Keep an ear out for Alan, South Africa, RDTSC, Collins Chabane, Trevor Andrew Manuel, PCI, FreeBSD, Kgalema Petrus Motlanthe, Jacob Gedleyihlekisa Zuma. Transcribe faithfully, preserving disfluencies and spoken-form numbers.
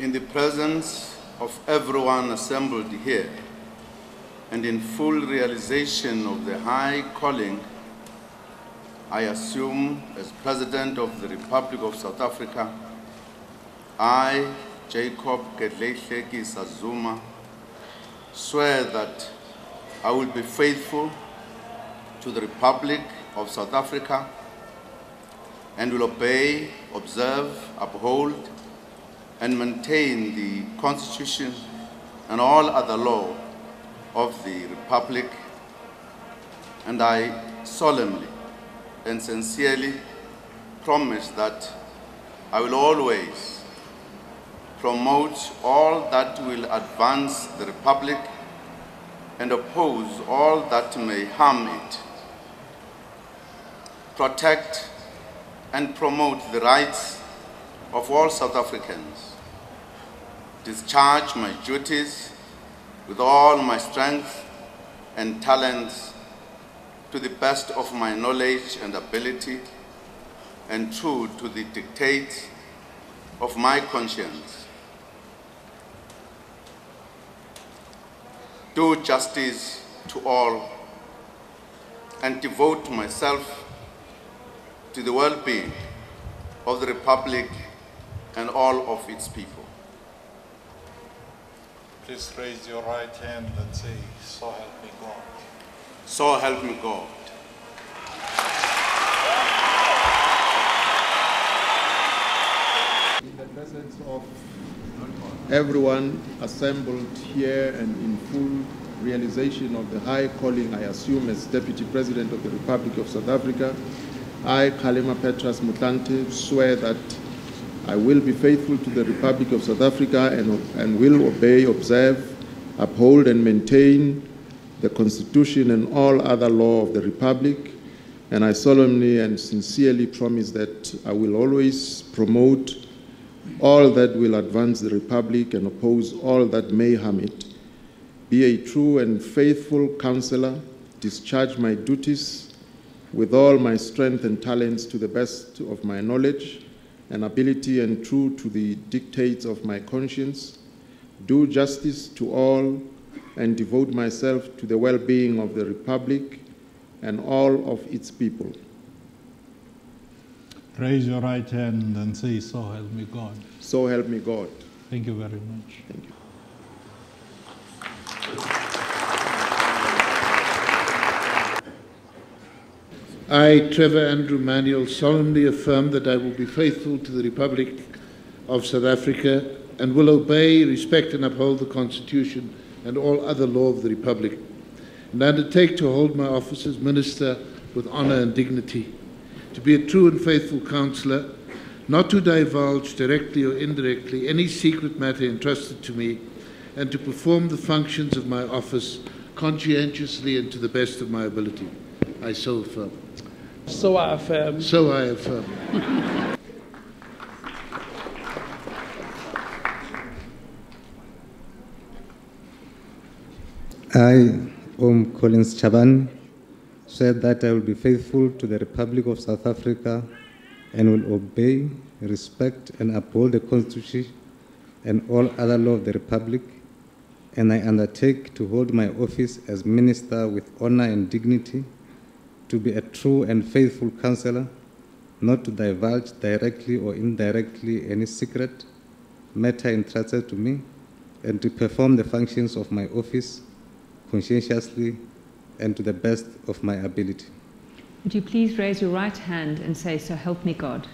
In the presence of everyone assembled here, and in full realization of the high calling I assume as President of the Republic of South Africa, I, Jacob Gedleyihlekisa Zuma, swear that I will be faithful to the Republic of South Africa and will obey, observe, uphold, and maintain the Constitution and all other law of the Republic. And I solemnly and sincerely promise that I will always promote all that will advance the Republic and oppose all that may harm it, protect and promote the rights of all South Africans, discharge my duties with all my strength and talents to the best of my knowledge and ability, and true to the dictates of my conscience, do justice to all, and devote myself to the well-being of the Republic and all of its people. Please raise your right hand and say, "So help me God." So help me God. In the presence of everyone assembled here and in full realization of the high calling I assume as Deputy President of the Republic of South Africa, I, Kgalema Petrus Motlanthe, swear that I will be faithful to the Republic of South Africa and, and will obey, observe, uphold, and maintain the Constitution and all other law of the Republic, and I solemnly and sincerely promise that I will always promote all that will advance the Republic and oppose all that may harm it, be a true and faithful counselor, discharge my duties with all my strength and talents to the best of my knowledge and ability and true to the dictates of my conscience, do justice to all, and devote myself to the well-being of the Republic and all of its people. Raise your right hand and say, "So help me God." So help me God. Thank you very much. Thank you. I, Trevor Andrew Manuel, solemnly affirm that I will be faithful to the Republic of South Africa and will obey, respect, and uphold the Constitution and all other law of the Republic, and I undertake to hold my office as Minister with honour and dignity, to be a true and faithful counsellor, not to divulge directly or indirectly any secret matter entrusted to me, and to perform the functions of my office conscientiously and to the best of my ability. I so affirm. So I affirm. So I affirm. I, um, Collins Chabane, swear that I will be faithful to the Republic of South Africa and will obey, respect, and uphold the Constitution and all other law of the Republic, and I undertake to hold my office as Minister with honour and dignity, to be a true and faithful counsellor, not to divulge directly or indirectly any secret matter entrusted to me, and to perform the functions of my office conscientiously and to the best of my ability. Would you please raise your right hand and say, "So help me God."